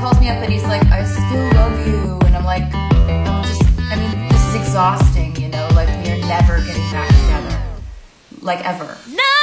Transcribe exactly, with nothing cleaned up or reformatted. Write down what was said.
calls me up and he's like, I still love you, and I'm like, I'm just, I mean, this is exhausting, you know, like, we are never getting back together, like, ever. No!